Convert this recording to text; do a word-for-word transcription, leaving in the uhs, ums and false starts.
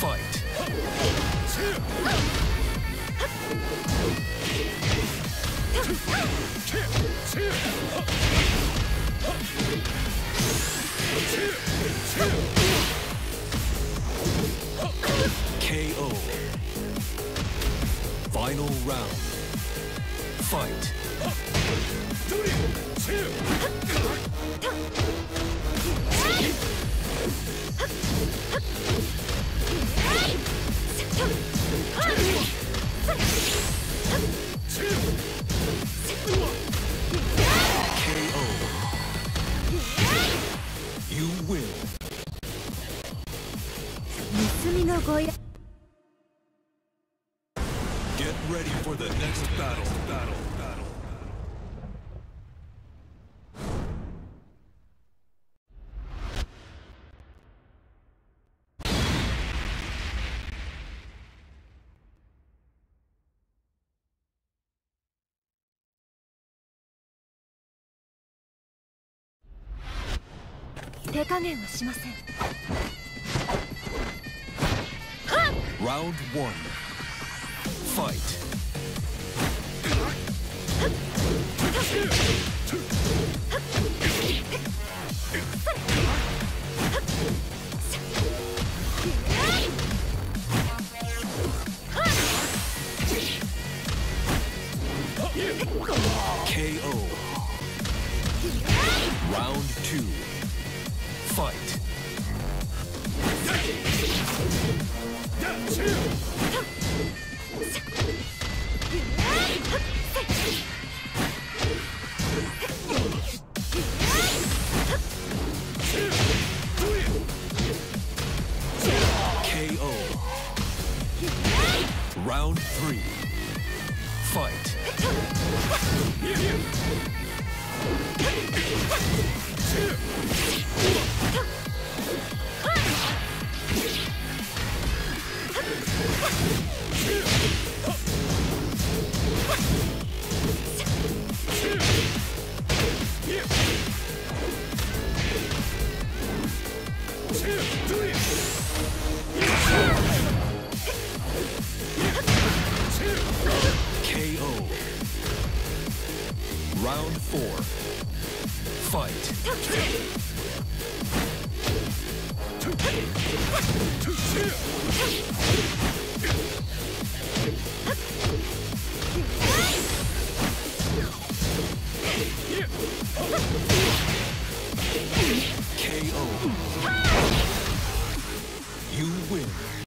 K O. Final round. Fight. K O. You win. 盗みのご依頼。 Get ready for the next battle. Battle. Battle. Round one. Fight. K O. Round two. Fight. K O. Round three. Fight. K O. Round four. Fight. K O. You win.